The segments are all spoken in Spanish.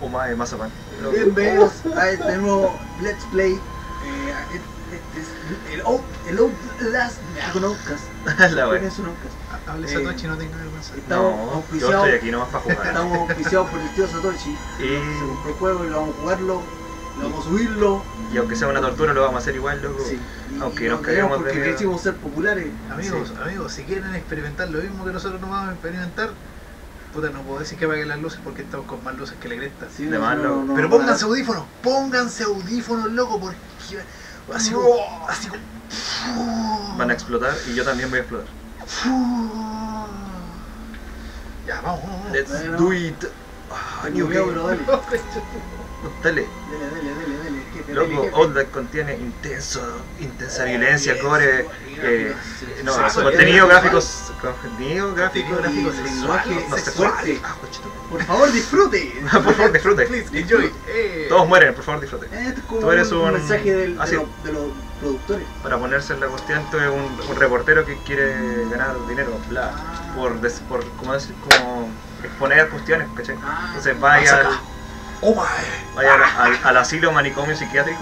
o más de mazapán. Bienvenidos a este nuevo Let's Play. El Outlast con Outcast. ¿Tienes un Outcast? Hable Satoshi, no tengo vergüenza. No, yo estoy aquí nomás para jugar. Estamos auspiciados por el tío Satoshi. Se compró el juego y lo vamos a jugarlo, lo vamos a subirlo. Y aunque sea una tortura, lo vamos a hacer igual, loco. Sí. Aunque nos caigamos porque de... quisimos ser populares. Amigos, sí. Amigos, si quieren experimentar lo mismo que nosotros no vamos a experimentar, puta, no puedo decir que apaguen las luces porque estamos con más luces que Legretta. Sí, de malo. No, pero pónganse audífonos, loco, porque así como, van a explotar y yo también voy a explotar. Ya, vamos. Let's do it. New game. Dale. Loco, Outback contiene intensa violencia, core. No, contenido gráfico sexual. Por favor, disfrute. Enjoy. Todos mueren, por favor, disfrute. Tú eres un mensaje de los productores. Para ponerse en la cuestión, tú eres un reportero que quiere ganar dinero, bla. Por como exponer cuestiones, ¿cachai? Entonces vaya al asilo, manicomio psiquiátrico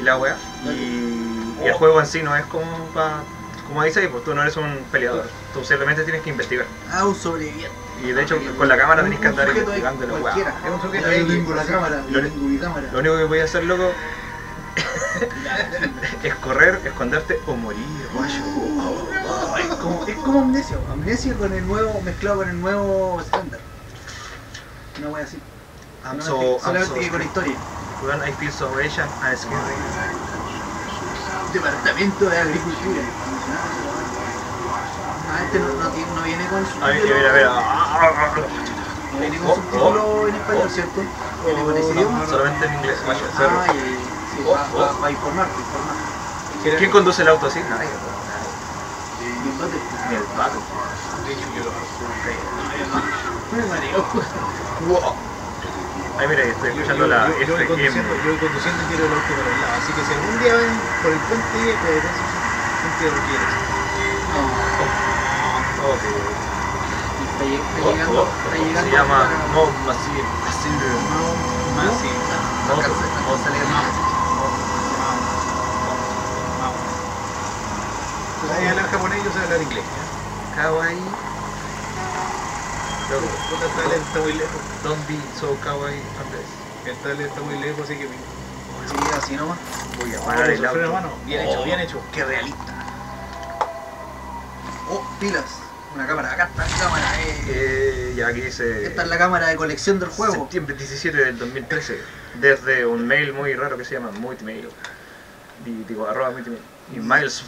y la wea. Y el juego en sí no es como para... Como dice ahí, pues tú no eres un peleador, tú simplemente tienes que investigar. Un sobreviviente. Y de hecho, con la cámara tenés que andar investigando los weas. Es un sujeto ahí con la cámara. Lo único que voy a hacer, loco, es correr, esconderte o morir, guayo. Es como Amnesia. Amnesia con el nuevo, mezclado con el nuevo estándar. Una wea así. Solamente que con historia. I feel so Asian and scary. Departamento de Agricultura. Este no viene con su... No viene con subtítulo en español, ¿cierto? ¿Viene con ese idioma? Solamente en inglés. Va a informar. ¿Quién conduce el auto así? Nadie. Ni el pato. Me mareo. Ahí mira, estoy escuchando la FM. Yo conduciendo quiero el auto para el lado, así que si algún día ven por el puente, pues puente lo quieres. Está llegando. Se llama Mount Massive. Mount Massive. Mount. Ahí hablar japonés, yo sé hablar inglés. Kawaii. Está muy lejos. Don't be so kawaii, Andrés. El tal está muy lejos, así que... Sí, así nomás. Voy a parar el auto. Hermano. Bien hecho. Qué realista. Pilas. Una cámara. Acá está la cámara. Ya aquí dice... Esta es la cámara de colección del juego. Septiembre 17 del 2013. Desde un mail muy raro que se llama Multimedio. Digo, @Multimedio. Y Miles...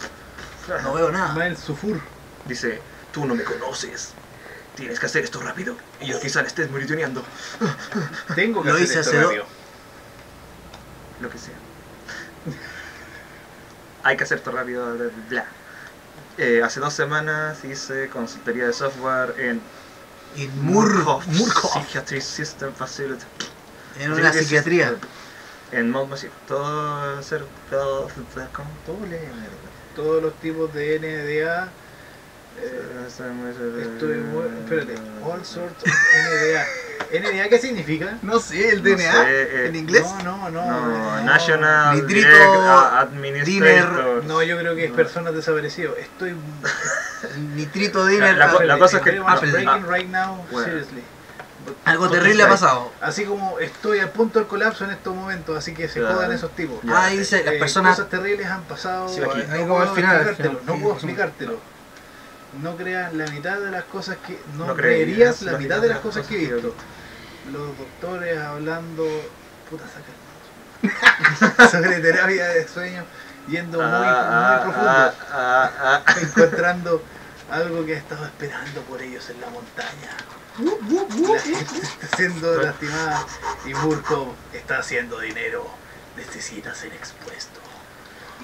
No veo nada. Miles Sufur. Dice, tú no me conoces. Tienes que hacer esto rápido. Y yo quizá le estés muritoneando. Tengo que hacer esto rápido. Lo que sea. Hay que hacer esto rápido. Bla. Hace 2 semanas hice consultoría de software en... Murkoff. Psychiatry System Facility. En una psiquiatría. En Mount Massive. Todos los tipos de NDA... Espérate, all sorts of NDA. ¿NDA qué significa? No sé, el DNA. No sé, ¿en inglés? No. National Administrator. No, yo creo que es personas desaparecidas. Estoy. Nitrito Dinner. La cosa es que. Right now, bueno. Seriously. Algo terrible ha pasado. Así como estoy a punto del colapso en estos momentos, así que se jodan esos tipos. Dice, las personas. Cosas terribles han pasado. Sí, aquí. No puedo explicártelo. No creas la mitad de las cosas que... No creerías la mitad de las cosas que he visto. Los doctores hablando... Puta, saca sobre terapia de sueño, yendo muy profundo. Encontrando algo que ha estado esperando por ellos en la montaña. La gente está siendo lastimada y Murkoff está haciendo dinero. Necesita ser expuesto.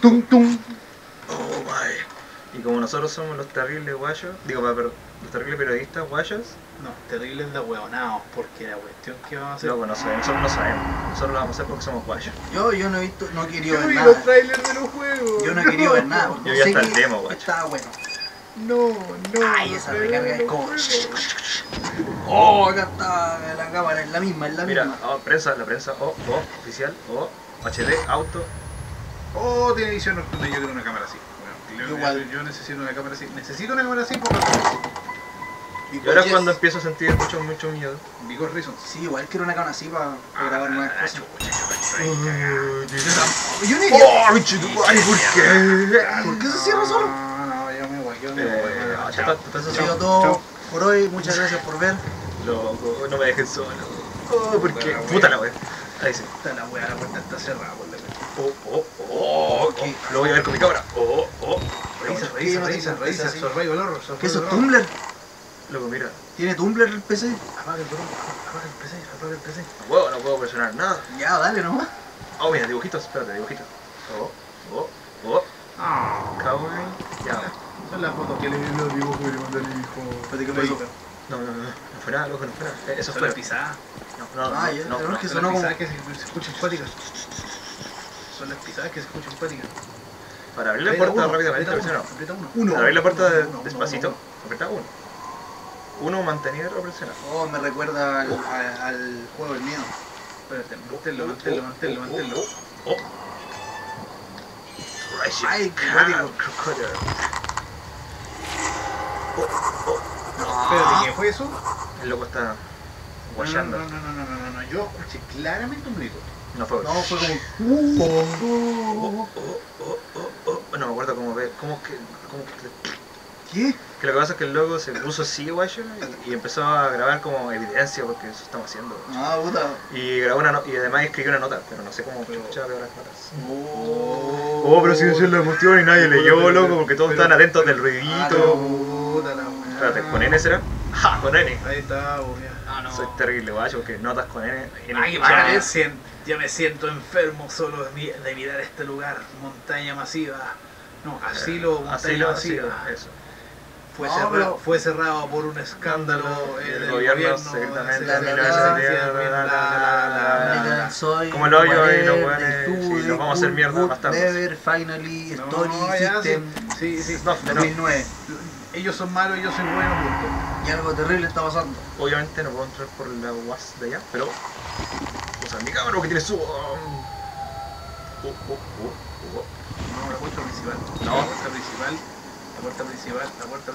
Tum, tum. Oh, my... Y como nosotros somos los terribles guayos, los terribles periodistas guayos. No, terribles de hueonados, porque la cuestión que vamos a hacer. Loco, no sabemos, nosotros no sabemos, nosotros lo vamos a hacer porque somos guayos. Yo no he visto, no he querido ver nada. Yo vi los trailers de los juegos. Yo no he querido ver nada, porque yo vi hasta el demo, guacho. Estaba bueno. No. Ay, esa recarga es como... ¡Oh! Acá está la cámara, es la misma, es la misma. Mira, oh, prensa, la prensa, oh, oficial, oh, HD, auto. Oh, tiene edición nocturna, yo quiero una cámara así. Bueno, yo necesito una cámara así. Necesito una cámara así porque... Y ahora yes. Cuando empiezo a sentir mucho miedo. Because reasons. Sí, igual quiero una cámara así para grabar más cosas. Yo ni... ¡Oh! ¡Ay, por qué! ¿Por qué se cierra solo? No, yo me voy, chao. Chao todo por hoy, muchas gracias por ver. Loco, no me dejen solo. Oh, ¿por qué? Puta la wea. Ahí sí. Puta la wea, la puerta está cerrada, por la wea. Oh. Lo voy a ver con mi cámara. Oh. Raíces, sorraigo el horror. ¿Qué es eso, Tumblr? Loco, mira. ¿Tiene Tumblr el PC? Apaga el botón, apaga el PC. No puedo presionar nada. Ya, dale nomás. Oh, mira, dibujitos, espérate, dibujitos. Cowboy. Ya. Son las fotos que le vi los dibujos y le mandé a mi hijo. Espérate, ¿qué pasó? No fue nada, loco, no fue nada. Eso fue la pisada. No. Son las pisadas que se escuchan empáticas. Para abrir la puerta rápidamente, aprieta uno. Para abrir la puerta despacito, aprieta uno. Uno mantenía o presionar. Oh, me recuerda al juego del miedo. Espérate, manténlo. Ay, carajo. Espérate, ¿qué fue eso? El loco está guayando. No. Yo escuché claramente un grito. No fue como... No me acuerdo cómo ve. ¿Cómo que... ¿Qué? Que lo que pasa es que el loco se puso así, guacho, y empezó a grabar como evidencia, porque eso estamos haciendo. Ah, puta. Y grabó una nota, y además escribió una nota, pero no sé cómo escuchaba las notas. Oh, pero si decían la emoción y nadie leyó, loco, porque todos estaban atentos del ruidito. Espérate, ¿con N será? ¡Ja! Con N. Ahí está, boludo. Ah, no. Soy terrible, guacho, porque notas con N. Ay, ya me siento enfermo solo de mirar este lugar, montaña masiva. No, asilo, montaña masiva. Eso. Fue cerrado por un escándalo del gobierno secretamente. Como el hoyo y los hueones. Nos vamos a hacer mierda más tarde. Never, Finally, Story, System. Sí. 2009. Ellos son malos, ellos son buenos. Y algo terrible está pasando. Obviamente no puedo entrar por la UAS de allá, pero. O sea, mi cámara que tiene su. No, la puerta principal. La puerta principal. La puerta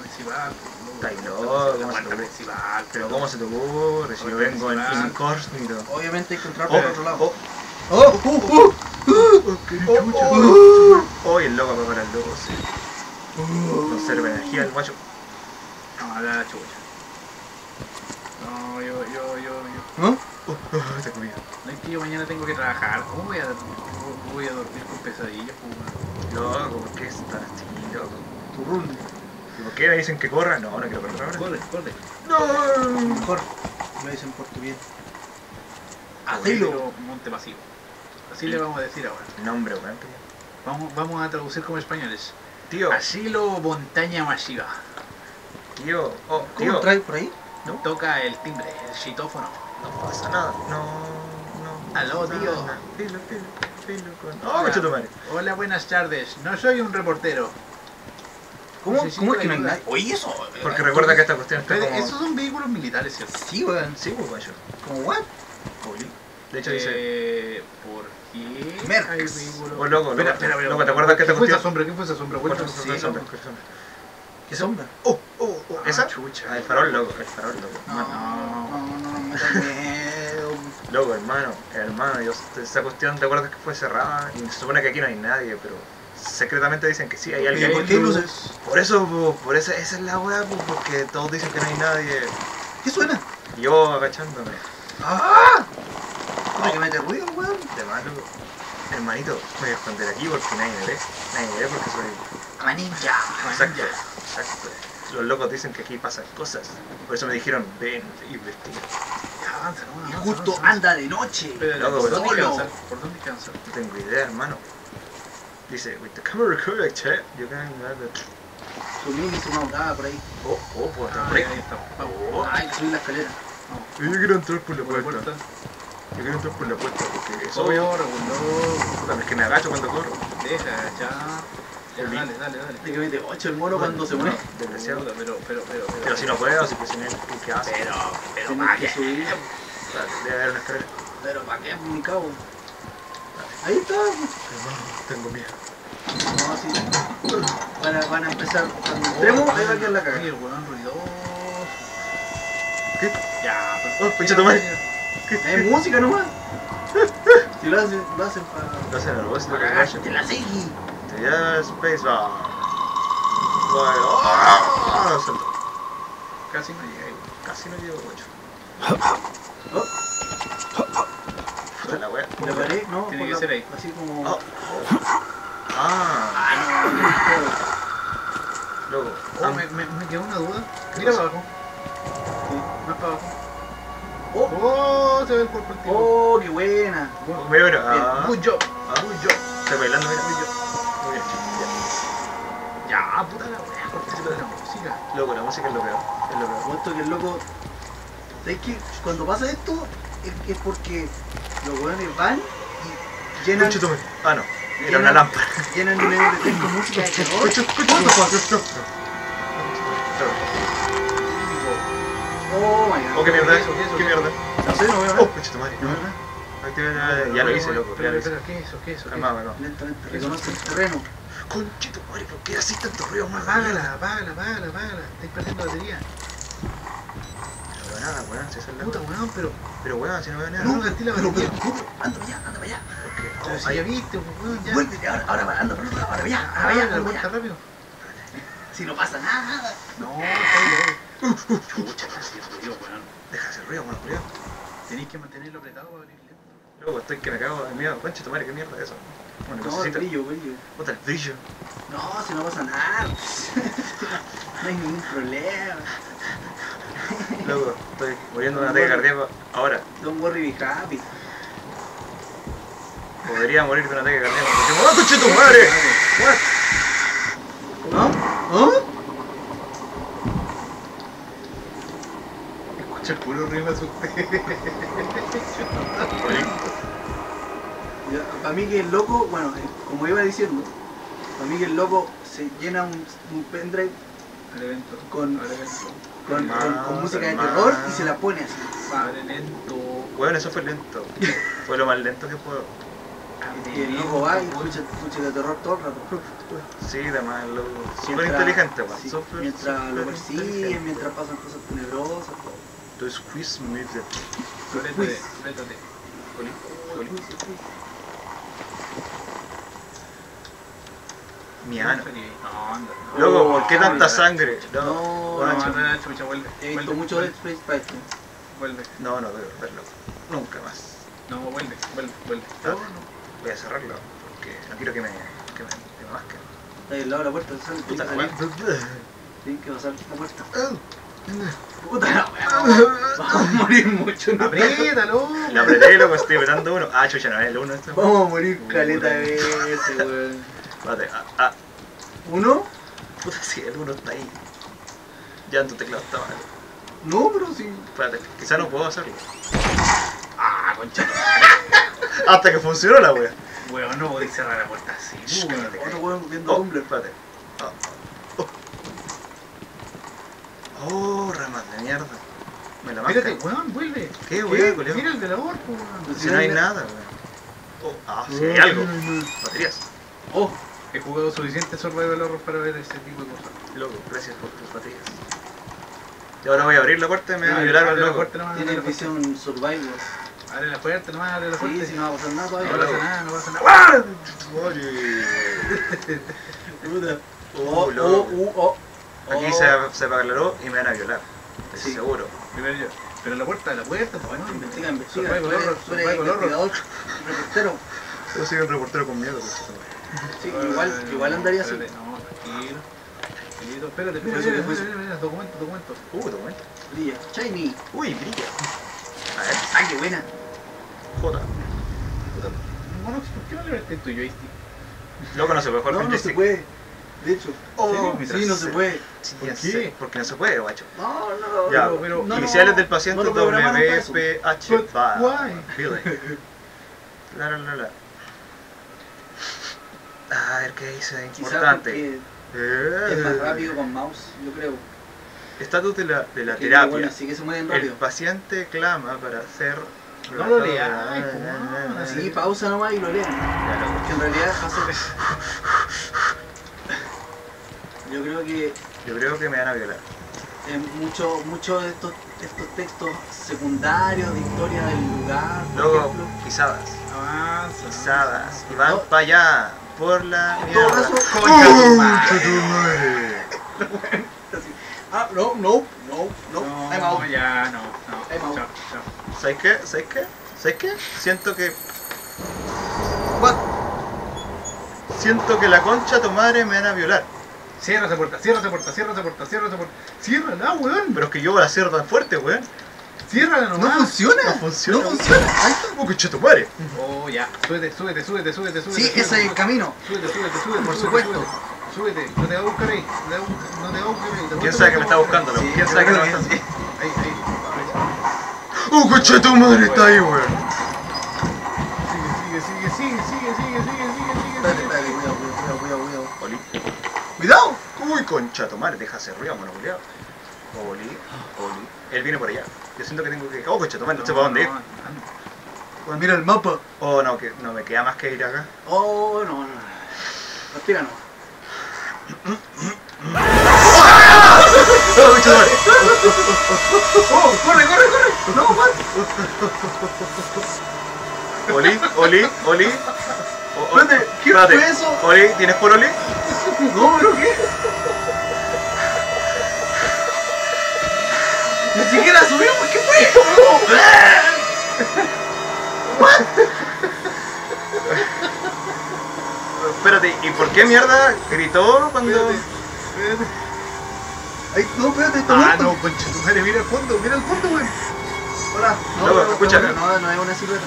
principal. Pero ¿cómo se te ocurre si yo vengo en incógnito? Obviamente hay que entrar por el otro lado. ¡Oh! El loco va para el loco, sí. Conserva energía el guacho. No, la chucha. No, yo. ¿No? Te comí. No es que yo mañana tengo que trabajar. ¿Cómo voy a dormir con pesadillas? Loco, ¿por qué estás así, loco? ¿Y por qué dicen que corra? No quiero correr ahora. Corre. No. Mejor lo dicen por tu bien. Asilo Monte Masivo. Así le vamos a decir ahora. Nombre, weón. Vamos a traducir como españoles. Tío. Asilo Montaña Masiva. Tío. Oh, tío. ¿Cómo traes por ahí? ¿No? Toca el timbre, el citófono. No pasa nada. No. Aló, tío. Hola, buenas tardes. No soy un reportero. ¿Cómo es que no hay nadie? Oye, eso. Porque recuerda que esta cuestión está como... Esos son vehículos militares, ¿cierto? Sí, weón. Sí, weón. ¿Cómo what? De hecho dice... ¿Por qué? Mercs. Oh, loco. Espera. ¿Te acuerdas que esta cuestión? ¿Qué fue esa sombra? ¿Qué sombra? Oh. ¿Esa? Ah, el farol, loco. No, me da miedo. Loco, hermano. Esa cuestión, ¿te acuerdas que fue cerrada? Y se supone que aquí no hay nadie, pero... Secretamente dicen que sí, hay alguien. ¿Por qué luces? Por eso, esa es la weá, porque todos dicen que no hay nadie. ¿Qué suena? Yo agachándome. ¡Ah! ¿Cómo que mete ruido, weón? De malo. Hermanito, me voy a esconder aquí porque nadie me ve. Nadie me ve porque soy... ¡Manilla! Exacto. Los locos dicen que aquí pasan cosas. Por eso me dijeron, ven y investiga. Y justo anda de noche. ¿Por dónde cansar? No tengo idea, hermano. Dice, with the camera recording, che, yo can grab it. Subí una ondada por ahí. Pues está por ahí. Ay, subí la escalera. Yo quiero entrar por la puerta. Porque es obvio. Puta, es que me agacho cuando corro. Deja agachar. Dale. Te comete 8 el mono cuando se muere. Demasiado. Pero si no puedo, si presioné el que hace. Pero para qué. Debe haber una escalera. Pero para qué, mi cabo. Ahí está. Tengo miedo. No, así. Van a empezar. Cuando entremos, ahí va a quedar la cagada. ¿Qué? Ya, pero. Pinche tu madre. Es música nomás. Si lo hacen para. Lo hacen a vos, para cagarse. Te la seguí. Ya, spacebar. Bueno, salto. Casi no llegué, casi no llego, la wea. La pared, no, tiene que ser ahí. Así como. No. Loco. Me quedó una duda. Mira para abajo. Sí, más para abajo. Oh, se ve el cuerpo activo. Oh, qué buena. Muy buena. Good job. Está bailando, mira. Muy bien. Ya, puta la wea. Participa de la música. Loco, la música es lo peor. Puesto que el loco. ¿Sabes que cuando pasa esto? Es porque los hueones van y llenan. Ah, no. Era una lámpara. Llenan niveles de con música de terror. Oh my god. Oh, qué mierda. Qué mierda. No sé, no veo nada. Oh, coche tu madre. Ya lo hice, loco. ¿Qué es eso? Lentamente. Reconoce el terreno. Conchito madre, ¿por qué así tanto ruido? Apágala. Estáis perdiendo batería. Nada, weón, si sale la puta, weón, pero weón, si no veo nada. No, pero anda para allá. Porque, allá viste, weón, ya. Vuelve, ahora anda para allá, ahora para allá, rápido. Si no pasa nada. No, está bien. Chucha, deja ese ruido, weón. Tenés que mantenerlo apretado para abrirle. Luego estoy que me cago de miedo. Concha tu madre, qué mierda eso. Bueno, no, el brillo. Puta, el brillo. No, si no pasa nada. No hay ningún problema. Loco, estoy muriendo de un ataque cardíaco ahora. Don't worry, be happy. Podría morir de un ataque cardíaco. ¡Oh, coche tu madre! ¿No? Escucha el puro ruido, me asusté. Para mí que el loco, bueno, como iba diciendo, para mí que el loco se llena un pendrive al evento. Con música de terror y se la pone así. Madre lento. Bueno, eso fue lento. Fue lo más lento que puedo. Y el loco va y escucha de terror todo el rato. Sí, además, loco. Súper inteligente, va. Sí, mientras lo persiguen, mientras pasan cosas tenebrosas. Todo squeeze me. Suéltate. Mi ano. No, loco, ¿por qué tanta sangre? No, chucha, vuelve. He visto mucho Dead Space para esto. Vuelve. No, debo verlo. Nunca más. No, vuelve. Voy a cerrarlo porque no quiero que me masquen. Ahí al lado de la puerta, sale. Puta, tienen que pasar la puerta. Puta la wea. Vamos a morir mucho, no. Apriétalo. La apreté, loco, estoy apretando uno. Ah, chucha, no es el uno este. Vamos a morir caleta de veces, weón. Vale, ¿Uno? Puta, si el uno está ahí. Ya en tu teclado está mal. No, pero sí. Espérate, quizá no puedo hacerlo. Ah, concha. Hasta que funcionó la wea. Weón, no podéis cerrar la puerta así. Otro weón viendo hombre, espérate. Oh, ramas de mierda. Me la mata. Espérate, weón, vuelve. ¿Qué, weón? Mira el de la borda, weón. Si no hay nada, weón. Ah, si hay algo. Baterías. Oh, he jugado suficiente Survival Horror para ver ese tipo de cosas. Loco, gracias por tus baterías. Y ahora voy a abrir la puerta y me voy a violar al loco. Tienes visión Survival. Abre la puerta nomás, abre la puerta. Sí, si no va a pasar nada, no pasa nada. Aquí se aclaró y me van a violar. Sí. Seguro. Primero yo. Pero la puerta, bueno, investiga. Survival Horror. Reportero. Yo soy un reportero con miedo. Sí, igual andaría así. No, tranquilo. Espérate, mira, documento. Documento. Brilla. Shiny. Uy, brilla. A ver. Ah, qué buena. Joda. Monox, ¿por qué no le metes tu joystick? Loco, no se puede jugar con joystick. No se puede. De hecho. Oh, sí, no se puede. ¿Por qué? Porque no se puede, guacho. No. Ya, pero. Iniciales del paciente WPH. Guay. La. Ah, ver qué dice importante. Es más rápido con mouse, yo creo. Estatus de la terapia. Bueno, así que se mueven rápido. El paciente clama para ser... No lo lean. Así pausa nomás y lo lean. Que en realidad yo creo que... Yo creo que me van a violar. Muchos de estos textos secundarios de historia del lugar, por ejemplo. Pisadas. Avanza. Pisadas. Y van para allá. Por la mierda. No. I'm out. Ya, no, no. Chao, chao. ¿Sabes qué? Siento que... What? Siento que la concha de tu madre me van a violar. Cierra esa puerta, cierra esa puerta. Ciérrala, weón. Pero es que yo voy a cierro tan fuerte, weón. Ciérrala nomás. No funciona. Ahí está. Oh, concha de tu madre. Oh, ya. Súbete. Sí, ese es el camino. Súbete. Por supuesto. Súbete, no te va a buscar ahí, ¿Quién sabe que me está buscando? ¿Quién sabe que me está buscando? Ahí. ¡Oh, coche tu madre está ahí, weón! Sigue. ¡Cuidado! ¡Uy, concha tu madre! Deja hacer ruido, mano, culiao. Oli. Él viene por allá. Yo siento que tengo que... ¡Oh, coche tu madre! No sé para dónde ir. Mira el mapa. Oh, no, que no me queda más que ir acá. Oh, no. Aspíranos. ¡Oh! ¡Corre! ¡No, man! Oli. Espérate, ¿qué fue eso? Oli, ¿tienes por Oli? No, pero ¿qué? Ni siquiera subió, ¿por qué fue eso? Espérate, ¿y por qué mierda gritó cuando...? Espérate. Ay, no, espérate, está muerto. Ah, no, conchetumare, mira el fondo, güey. Hola. No, escucha. No es una silueta.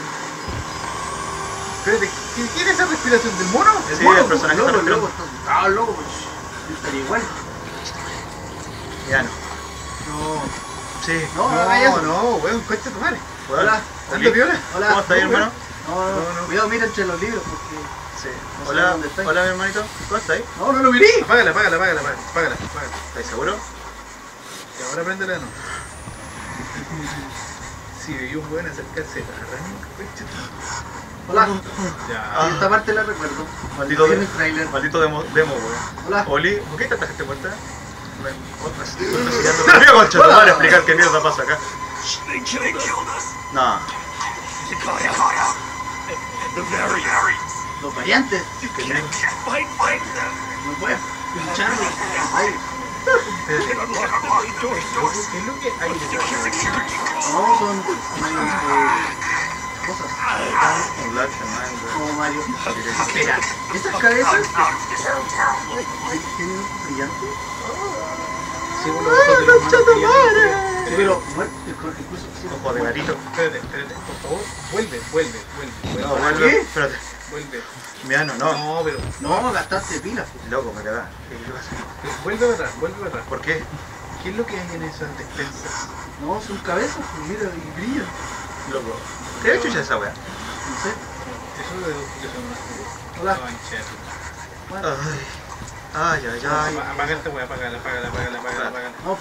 Espérate, ¿tiene esa respiración del mono? Sí, el personaje está respirando. Ah, loco, güey. Estaría igual. Ya no. No, güey, conchetumare. Hola. ¿Tanto viola? Hola. ¿Cómo estás, hermano? No. Cuidado, mira entre los libros, porque... Sí. No hola mi hermanito, ¿cómo estás? No lo miré. Apágala. ¿Estás seguro? Y ahora préndela, ¿no? Si veía un buen acercarse, hola. Ya. Y esta parte la recuerdo. Maldito demo, weón. Hola. Oli, ¿por qué tanta gente muerta? Otra. Te voy a conchar, explicar qué mierda pasa acá. No. Los variantes que no puedes pincharlos. No son cosas como Mario. Espera, estas cabezas tienen brillante. ¡Ay, concha de madre! Pero, muerto, incluso... Ojo de garito. Espérate, por favor. Vuelve. ¿Qué? Espérate. Vuelve. Mira, no. Pero... No, gastaste pilas. Loco, me cagás. Vuelve para atrás. ¿Por qué? ¿Qué es lo que hay en esas despensas? No, son cabezas, pues mira, y brillan. Loco. ¿Qué ha hecho ya esa weá? No sé. Eso de que son unas... Hola. Ay. Apaga esta weá, apágala. No,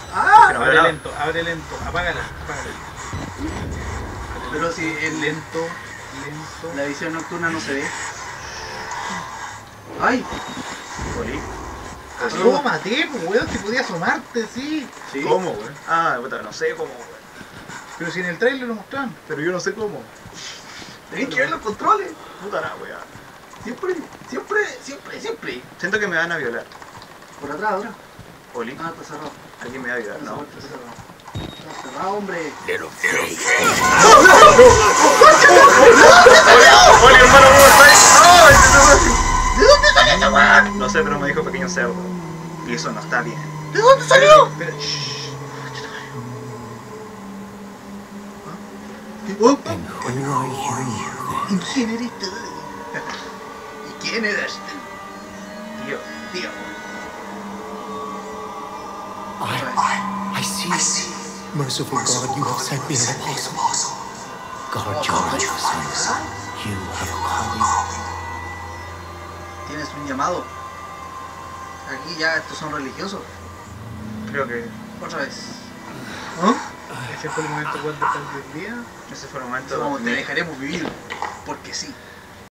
abre lento, apágala. Pero si es lento. La visión nocturna no se ve. ¡Ay! ¿Oli? No, maté, weón, si podía asomarte, sí. ¿Cómo, weón? Ah, puta, no sé cómo, weón. Pero si en el trailer lo mostraron. Pero yo no sé cómo. Tenés que ver los controles. Puta la weá. Siempre. Siento que me van a violar. ¿Por atrás ahora? Oli. Ah, está cerrado. Alguien me va a violar, ¿no? Está cerrado, hombre. ¡No! Oli, hermano, ¿cómo estás? ¿De dónde salió esa weá? No sé, pero me dijo pequeño cerdo. Y eso no está bien. ¿De dónde salió? Espera, ¿quién eres tú? ¿Quién eres tú? Tío. I see. Merciful God, you have sent me an apostle. God, you have called me. tienes un llamado. Aquí ya estos son religiosos. Creo que... Otra vez. ¿Ah? Ese fue el momento cuando estás del día. Ese fue el momento... Como te dejaremos vivir. Porque sí.